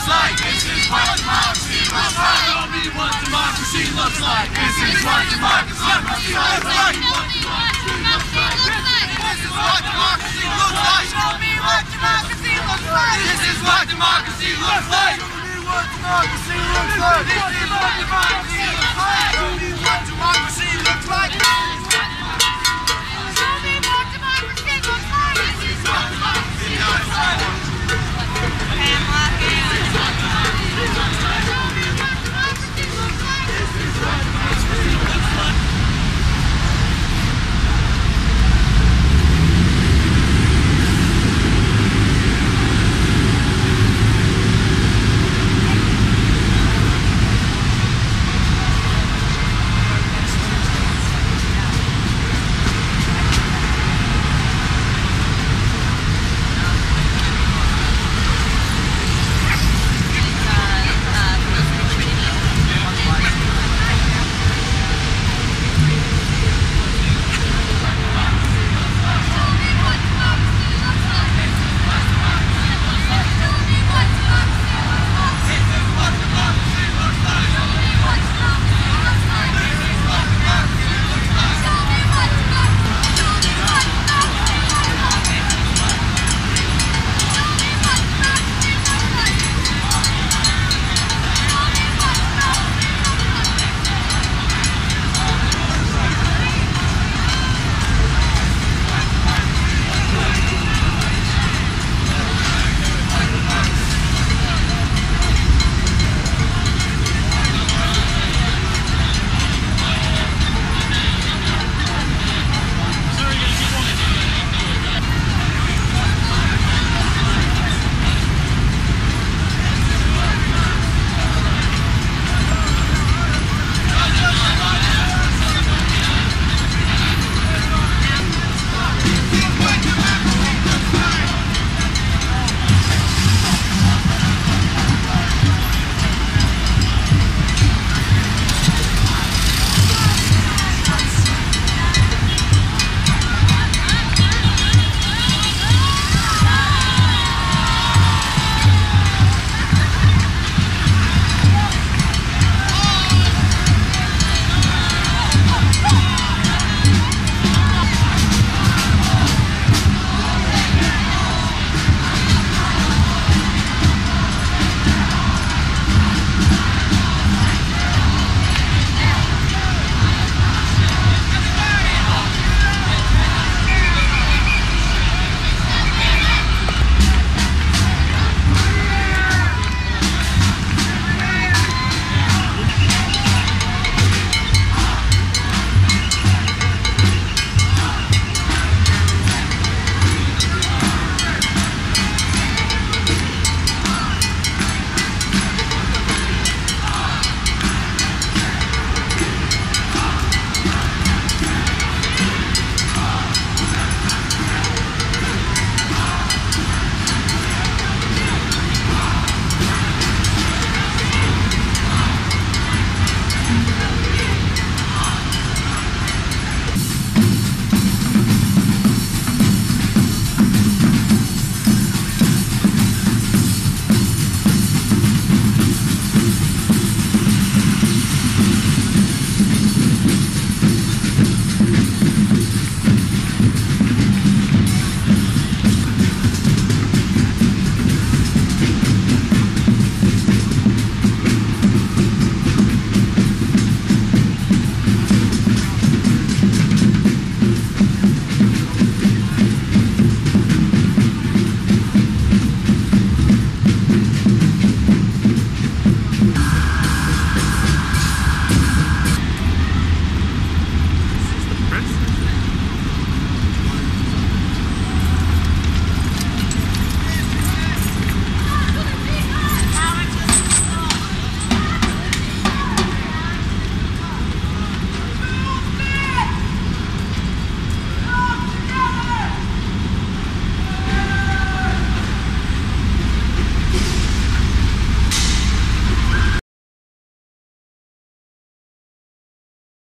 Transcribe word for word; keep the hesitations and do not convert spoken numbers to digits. looks like. This is what democracy looks like. Tell me what democracy looks like. This is what democracy looks like. This is what democracy looks like. Show me what democracy looks like. This is what democracy looks like. Show me what democracy looks like. This is what democracy